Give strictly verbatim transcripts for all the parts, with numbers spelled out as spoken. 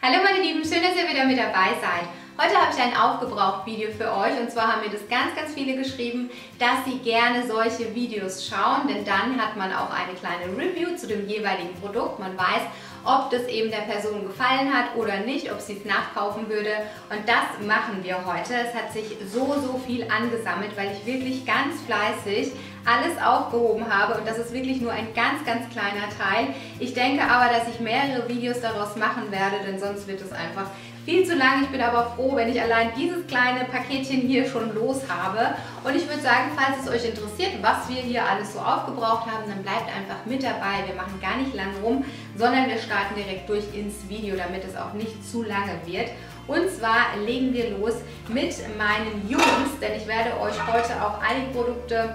Hallo meine Lieben, schön, dass ihr wieder mit dabei seid. Heute habe ich ein Aufgebraucht-Video für euch und zwar haben mir das ganz, ganz viele geschrieben, dass sie gerne solche Videos schauen, denn dann hat man auch eine kleine Review zu dem jeweiligen Produkt. Man weiß, ob das eben der Person gefallen hat oder nicht, ob sie es nachkaufen würde, und das machen wir heute. Es hat sich so, so viel angesammelt, weil ich wirklich ganz fleißig alles aufgehoben habe und das ist wirklich nur ein ganz, ganz kleiner Teil. Ich denke aber, dass ich mehrere Videos daraus machen werde, denn sonst wird es einfach viel zu lang. Ich bin aber froh, wenn ich allein dieses kleine Paketchen hier schon los habe. Und ich würde sagen, falls es euch interessiert, was wir hier alles so aufgebraucht haben, dann bleibt einfach mit dabei. Wir machen gar nicht lang rum, sondern wir starten direkt durch ins Video, damit es auch nicht zu lange wird. Und zwar legen wir los mit meinen Jungs, denn ich werde euch heute auch einige Produkte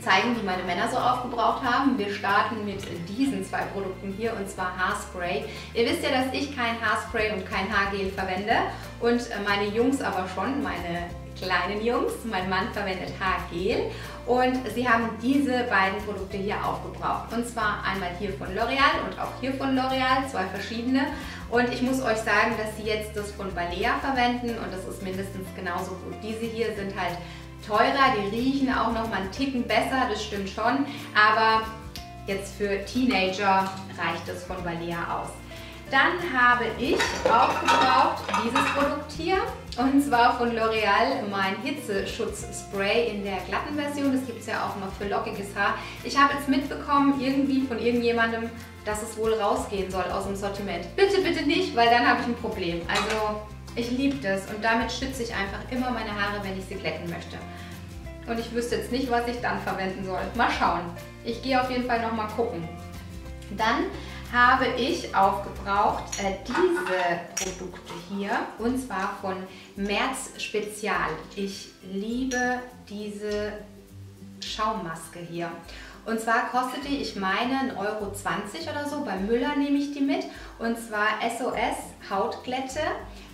zeigen, die meine Männer so aufgebraucht haben. Wir starten mit diesen zwei Produkten hier, und zwar Haarspray. Ihr wisst ja, dass ich kein Haarspray und kein Haargel verwende und meine Jungs aber schon, meine kleinen Jungs. Mein Mann verwendet Haargel und sie haben diese beiden Produkte hier aufgebraucht. Und zwar einmal hier von L'Oréal und auch hier von L'Oréal, zwei verschiedene. Und ich muss euch sagen, dass sie jetzt das von Balea verwenden und das ist mindestens genauso gut. Diese hier sind halt teurer, die riechen auch noch mal einen Ticken besser, das stimmt schon, aber jetzt für Teenager reicht es von Balea aus. Dann habe ich aufgebraucht dieses Produkt hier, und zwar von L'Oréal, mein Hitzeschutzspray in der glatten Version. Das gibt es ja auch noch für lockiges Haar. Ich habe jetzt mitbekommen, irgendwie von irgendjemandem, dass es wohl rausgehen soll aus dem Sortiment. Bitte, bitte nicht, weil dann habe ich ein Problem. Also ich liebe das und damit schütze ich einfach immer meine Haare, wenn ich sie glätten möchte. Und ich wüsste jetzt nicht, was ich dann verwenden soll. Mal schauen. Ich gehe auf jeden Fall nochmal gucken. Dann habe ich aufgebraucht äh, diese Produkte hier, und zwar von Merz Spezial. Ich liebe diese Schaummaske hier. Und zwar kostet die, ich meine, ein Euro zwanzig oder so. Bei Müller nehme ich die mit. Und zwar S O S Hautglätte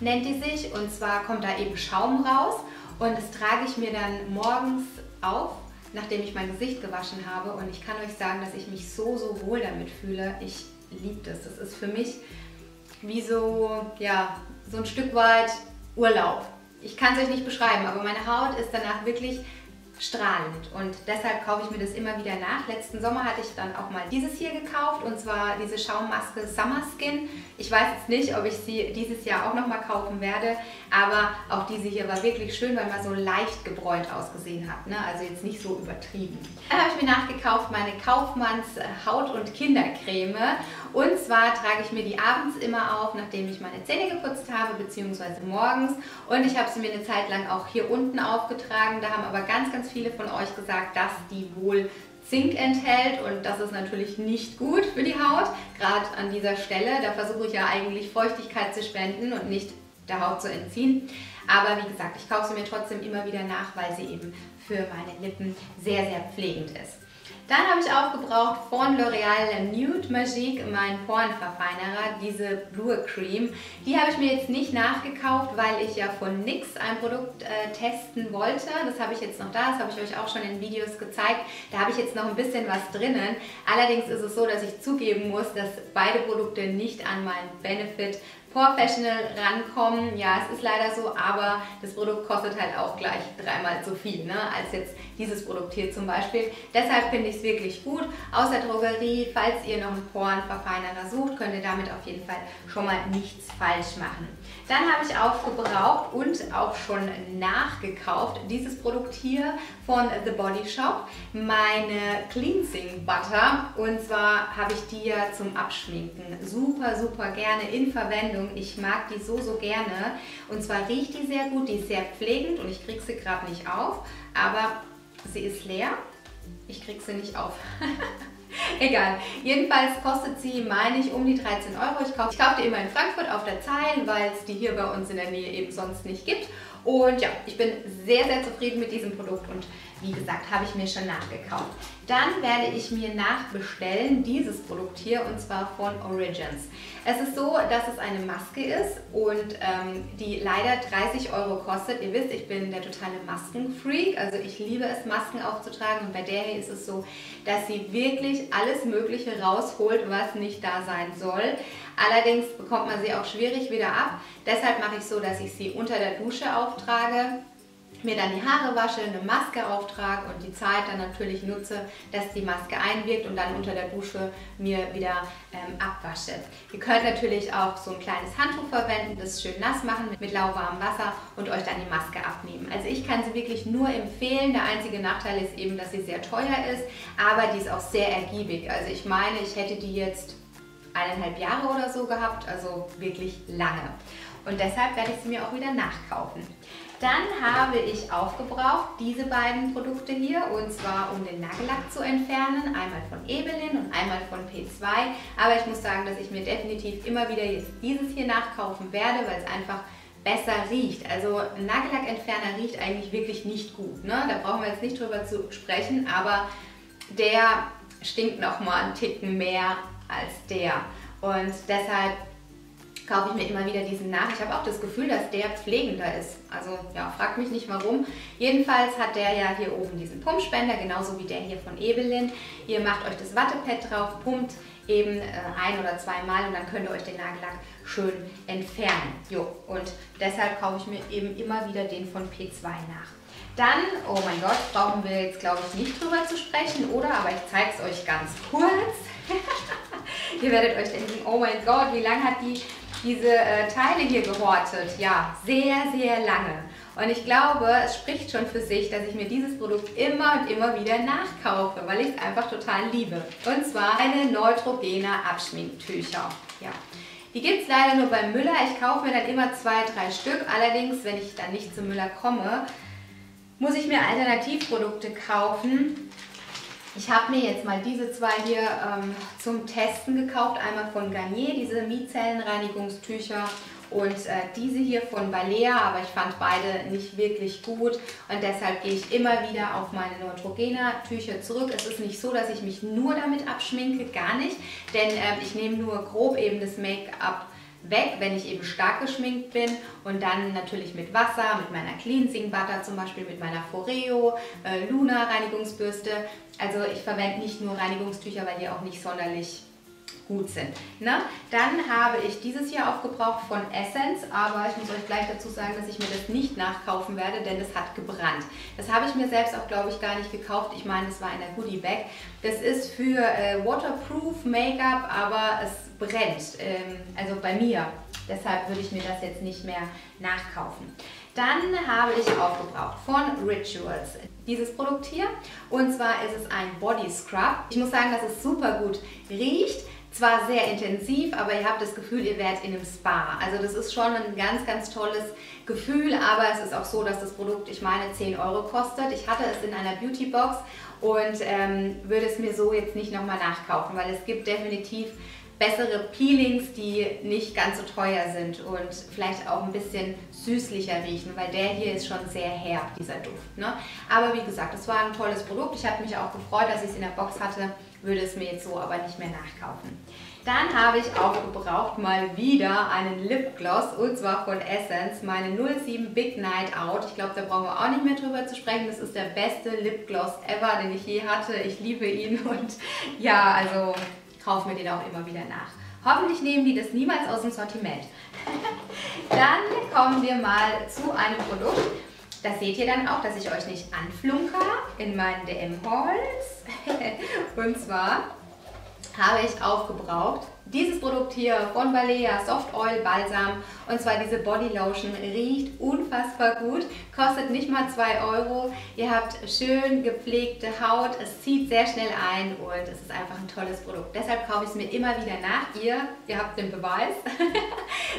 nennt die sich. Und zwar kommt da eben Schaum raus. Und das trage ich mir dann morgens auf, nachdem ich mein Gesicht gewaschen habe. Und ich kann euch sagen, dass ich mich so, so wohl damit fühle. Ich liebe das. Das ist für mich wie so, ja, so ein Stück weit Urlaub. Ich kann es euch nicht beschreiben, aber meine Haut ist danach wirklich strahlend und deshalb kaufe ich mir das immer wieder nach. Letzten Sommer hatte ich dann auch mal dieses hier gekauft, und zwar diese Schaummaske Summer Skin. Ich weiß jetzt nicht, ob ich sie dieses Jahr auch nochmal kaufen werde, aber auch diese hier war wirklich schön, weil man so leicht gebräunt ausgesehen hat, ne? Also jetzt nicht so übertrieben. Dann habe ich mir nachgekauft meine Kaufmanns Haut- und Kindercreme, und zwar trage ich mir die abends immer auf, nachdem ich meine Zähne geputzt habe, beziehungsweise morgens, und ich habe sie mir eine Zeit lang auch hier unten aufgetragen. Da haben aber ganz, ganz viele von euch gesagt, dass die wohl Zink enthält, und das ist natürlich nicht gut für die Haut, gerade an dieser Stelle. Da versuche ich ja eigentlich Feuchtigkeit zu spenden und nicht der Haut zu entziehen. Aber wie gesagt, ich kaufe sie mir trotzdem immer wieder nach, weil sie eben für meine Lippen sehr, sehr pflegend ist. Dann habe ich aufgebraucht von L'Oréal Nude Magique, mein Porenverfeinerer, diese Blue Cream. Die habe ich mir jetzt nicht nachgekauft, weil ich ja von N Y X ein Produkt äh, testen wollte. Das habe ich jetzt noch da, das habe ich euch auch schon in Videos gezeigt. Da habe ich jetzt noch ein bisschen was drinnen. Allerdings ist es so, dass ich zugeben muss, dass beide Produkte nicht an meinen Benefit Professional rankommen. Ja, es ist leider so, aber das Produkt kostet halt auch gleich dreimal so viel, ne, als jetzt dieses Produkt hier zum Beispiel. Deshalb finde ich es wirklich gut. Aus der Drogerie, falls ihr noch einen Porenverfeinerer sucht, könnt ihr damit auf jeden Fall schon mal nichts falsch machen. Dann habe ich aufgebraucht und auch schon nachgekauft dieses Produkt hier von The Body Shop, meine Cleansing Butter. Und zwar habe ich die ja zum Abschminken super, super gerne in Verwendung. Ich mag die so, so gerne, und zwar riecht die sehr gut, die ist sehr pflegend und ich kriege sie gerade nicht auf, aber sie ist leer, ich kriege sie nicht auf. Egal, jedenfalls kostet sie, meine ich, um die dreizehn Euro. Ich kaufe, ich kaufe die immer in Frankfurt auf der Zeil, weil es die hier bei uns in der Nähe eben sonst nicht gibt. Und ja, ich bin sehr, sehr zufrieden mit diesem Produkt und Wie gesagt, habe ich mir schon nachgekauft. Dann werde ich mir nachbestellen dieses Produkt hier, und zwar von Origins. Es ist so, dass es eine Maske ist und ähm, die leider dreißig Euro kostet. Ihr wisst, ich bin der totale Maskenfreak, also ich liebe es, Masken aufzutragen. Und bei der hier ist es so, dass sie wirklich alles Mögliche rausholt, was nicht da sein soll. Allerdings bekommt man sie auch schwierig wieder ab. Deshalb mache ich so, dass ich sie unter der Dusche auftrage, mir dann die Haare wasche, eine Maske auftrage und die Zeit dann natürlich nutze, dass die Maske einwirkt, und dann unter der Dusche mir wieder ähm, abwasche. Ihr könnt natürlich auch so ein kleines Handtuch verwenden, das schön nass machen mit, mit lauwarmem Wasser und euch dann die Maske abnehmen. Also ich kann sie wirklich nur empfehlen. Der einzige Nachteil ist eben, dass sie sehr teuer ist, aber die ist auch sehr ergiebig. Also ich meine, ich hätte die jetzt eineinhalb Jahre oder so gehabt, also wirklich lange. Und deshalb werde ich sie mir auch wieder nachkaufen. Dann habe ich aufgebraucht diese beiden Produkte hier, und zwar um den Nagellack zu entfernen. Einmal von Ebelin und einmal von P zwei. Aber ich muss sagen, dass ich mir definitiv immer wieder jetzt dieses hier nachkaufen werde, weil es einfach besser riecht. Also ein Nagellackentferner riecht eigentlich wirklich nicht gut, ne? Da brauchen wir jetzt nicht drüber zu sprechen, aber der stinkt nochmal einen Ticken mehr als der. Und deshalb kaufe ich mir immer wieder diesen nach. Ich habe auch das Gefühl, dass der pflegender ist. Also ja, fragt mich nicht warum. Jedenfalls hat der ja hier oben diesen Pumpspender, genauso wie der hier von Ebelin. Ihr macht euch das Wattepad drauf, pumpt eben äh, ein- oder zweimal, und dann könnt ihr euch den Nagellack schön entfernen. Jo, und deshalb kaufe ich mir eben immer wieder den von P zwei nach. Dann, oh mein Gott, brauchen wir jetzt glaube ich nicht drüber zu sprechen, oder? Aber ich zeige es euch ganz kurz. Ihr werdet euch denken, oh mein Gott, wie lange hat die diese äh, Teile hier gehortet? Ja, sehr, sehr lange. Und ich glaube, es spricht schon für sich, dass ich mir dieses Produkt immer und immer wieder nachkaufe, weil ich es einfach total liebe. Und zwar eine neutrogene Abschminktücher. Ja. Die gibt es leider nur beim Müller. Ich kaufe mir dann immer zwei, drei Stück. Allerdings, wenn ich dann nicht zum Müller komme, muss ich mir Alternativprodukte kaufen. Ich habe mir jetzt mal diese zwei hier ähm, zum Testen gekauft. Einmal von Garnier, diese Micellenreinigungstücher, und äh, diese hier von Balea, aber ich fand beide nicht wirklich gut. Und deshalb gehe ich immer wieder auf meine Neutrogena-Tücher zurück. Es ist nicht so, dass ich mich nur damit abschminke, gar nicht. Denn äh, ich nehme nur grob eben das Make-up weg, wenn ich eben stark geschminkt bin, und dann natürlich mit Wasser, mit meiner Cleansing Butter zum Beispiel, mit meiner Foreo äh, Luna Reinigungsbürste. Also ich verwende nicht nur Reinigungstücher, weil die auch nicht sonderlich gut sind. Ne? Dann habe ich dieses hier aufgebraucht von Essence, aber ich muss euch gleich dazu sagen, dass ich mir das nicht nachkaufen werde, denn es hat gebrannt. Das habe ich mir selbst auch, glaube ich, gar nicht gekauft. Ich meine, es war in der Goodie Bag. Das ist für äh, Waterproof Make-up, aber es brennt, also bei mir. Deshalb würde ich mir das jetzt nicht mehr nachkaufen. Dann habe ich aufgebraucht von Rituals dieses Produkt hier, und zwar ist es ein Body Scrub. Ich muss sagen, dass es super gut riecht. Zwar sehr intensiv, aber ihr habt das Gefühl, ihr werdet in einem Spa. Also das ist schon ein ganz, ganz tolles Gefühl, aber es ist auch so, dass das Produkt, ich meine, zehn Euro kostet. Ich hatte es in einer Beautybox und ähm, würde es mir so jetzt nicht nochmal nachkaufen, weil es gibt definitiv bessere Peelings, die nicht ganz so teuer sind und vielleicht auch ein bisschen süßlicher riechen, weil der hier ist schon sehr herb, dieser Duft. Ne? Aber wie gesagt, es war ein tolles Produkt. Ich habe mich auch gefreut, dass ich es in der Box hatte, würde es mir jetzt so aber nicht mehr nachkaufen. Dann habe ich aufgebraucht mal wieder einen Lipgloss, und zwar von Essence, meine null sieben Big Night Out. Ich glaube, da brauchen wir auch nicht mehr drüber zu sprechen. Das ist der beste Lipgloss ever, den ich je hatte. Ich liebe ihn und ja, also kaufe mir den auch immer wieder nach. Hoffentlich nehmen die das niemals aus dem Sortiment. Dann kommen wir mal zu einem Produkt. Das seht ihr dann auch, dass ich euch nicht anflunker in meinen D M-Hauls. Und zwar habe ich aufgebraucht dieses Produkt hier von Balea, Soft Oil Balsam, und zwar diese Body Lotion. Riecht unfassbar gut, kostet nicht mal zwei Euro. Ihr habt schön gepflegte Haut, es zieht sehr schnell ein und es ist einfach ein tolles Produkt. Deshalb kaufe ich es mir immer wieder nach. Ihr, ihr habt den Beweis.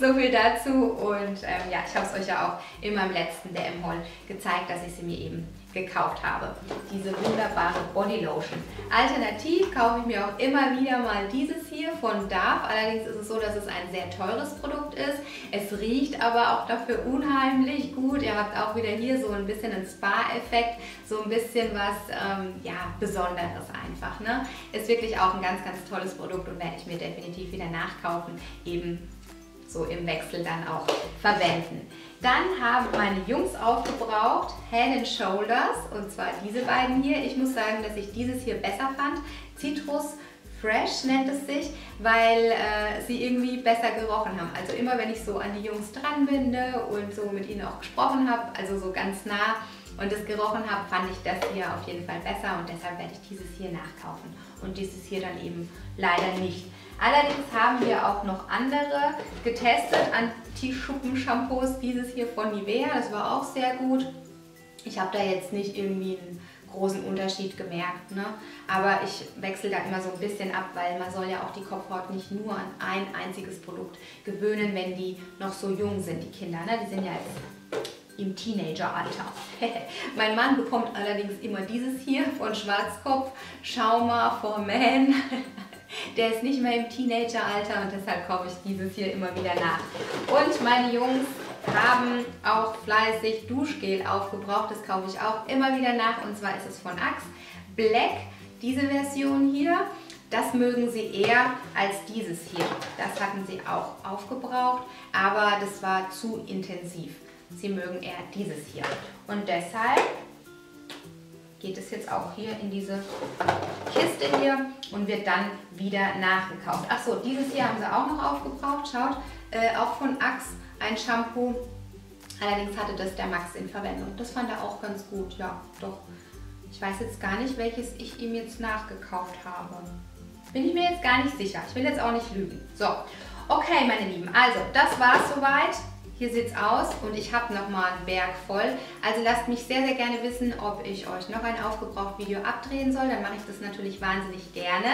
So viel dazu, und ähm, ja, ich habe es euch ja auch in meinem letzten D M-Haul gezeigt, dass ich sie mir eben gekauft habe, diese wunderbare Body Lotion. Alternativ kaufe ich mir auch immer wieder mal dieses hier von Darf. Allerdings ist es so, dass es ein sehr teures Produkt ist. Es riecht aber auch dafür unheimlich gut. Ihr habt auch wieder hier so ein bisschen einen Spa-Effekt, so ein bisschen was ähm, ja, Besonderes einfach, ne? Ist wirklich auch ein ganz, ganz tolles Produkt und werde ich mir definitiv wieder nachkaufen, eben so im Wechsel dann auch verwenden. Dann haben meine Jungs aufgebraucht Hand and Shoulders, und zwar diese beiden hier. Ich muss sagen, dass ich dieses hier besser fand. Citrus Fresh nennt es sich, weil äh, sie irgendwie besser gerochen haben. Also immer wenn ich so an die Jungs dran bin und so mit ihnen auch gesprochen habe, also so ganz nah und es gerochen habe, fand ich das hier auf jeden Fall besser und deshalb werde ich dieses hier nachkaufen und dieses hier dann eben leider nicht. Allerdings haben wir auch noch andere getestet, Anti-Schuppen-Shampoos, dieses hier von Nivea, das war auch sehr gut. Ich habe da jetzt nicht irgendwie einen großen Unterschied gemerkt, ne? Aber ich wechsle da immer so ein bisschen ab, weil man soll ja auch die Kopfhaut nicht nur an ein einziges Produkt gewöhnen, wenn die noch so jung sind, die Kinder, ne? Die sind ja jetzt im Teenageralter. Mein Mann bekommt allerdings immer dieses hier von Schwarzkopf, Schauma for Men. Der ist nicht mehr im Teenageralter und deshalb kaufe ich dieses hier immer wieder nach. Und meine Jungs haben auch fleißig Duschgel aufgebraucht. Das kaufe ich auch immer wieder nach, und zwar ist es von Axe. Black, diese Version hier. Das mögen sie eher als dieses hier. Das hatten sie auch aufgebraucht, aber das war zu intensiv. Sie mögen eher dieses hier. Und deshalb geht es jetzt auch hier in diese Kiste hier und wird dann wieder nachgekauft. Achso, dieses hier haben sie auch noch aufgebraucht, schaut, äh, auch von Axe ein Shampoo. Allerdings hatte das der Max in Verwendung. Das fand er auch ganz gut, ja, doch. Ich weiß jetzt gar nicht, welches ich ihm jetzt nachgekauft habe. Bin ich mir jetzt gar nicht sicher. Ich will jetzt auch nicht lügen. So, okay, meine Lieben, also das war es soweit. Hier sieht es aus und ich habe nochmal einen Berg voll. Also lasst mich sehr, sehr gerne wissen, ob ich euch noch ein Aufgebraucht-Video abdrehen soll. Dann mache ich das natürlich wahnsinnig gerne.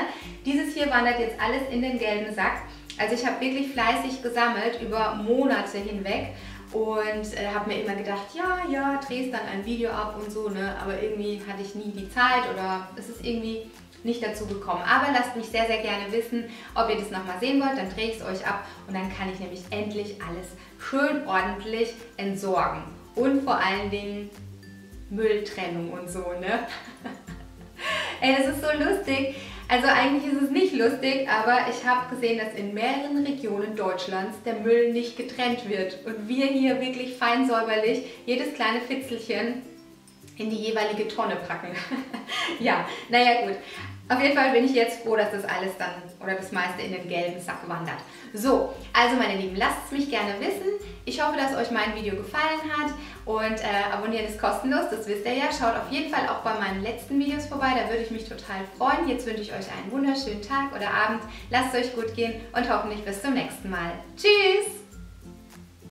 Dieses hier wandert jetzt alles in den gelben Sack. Also ich habe wirklich fleißig gesammelt über Monate hinweg und äh, habe mir immer gedacht, ja, ja, drehst dann ein Video ab und so, ne? Aber irgendwie hatte ich nie die Zeit oder es ist irgendwie nicht dazu gekommen. Aber lasst mich sehr, sehr gerne wissen, ob ihr das nochmal sehen wollt, dann drehe ich es euch ab und dann kann ich nämlich endlich alles schön ordentlich entsorgen. Und vor allen Dingen Mülltrennung und so, ne? Ey, das ist so lustig. Also eigentlich ist es nicht lustig, aber ich habe gesehen, dass in mehreren Regionen Deutschlands der Müll nicht getrennt wird. Und wir hier wirklich fein säuberlich jedes kleine Fitzelchen in die jeweilige Tonne packen. Ja, naja gut. Auf jeden Fall bin ich jetzt froh, dass das alles dann oder das meiste in den gelben Sack wandert. So, also meine Lieben, lasst es mich gerne wissen. Ich hoffe, dass euch mein Video gefallen hat und äh, abonnieren ist kostenlos, das wisst ihr ja. Schaut auf jeden Fall auch bei meinen letzten Videos vorbei, da würde ich mich total freuen. Jetzt wünsche ich euch einen wunderschönen Tag oder Abend. Lasst es euch gut gehen und hoffentlich bis zum nächsten Mal. Tschüss!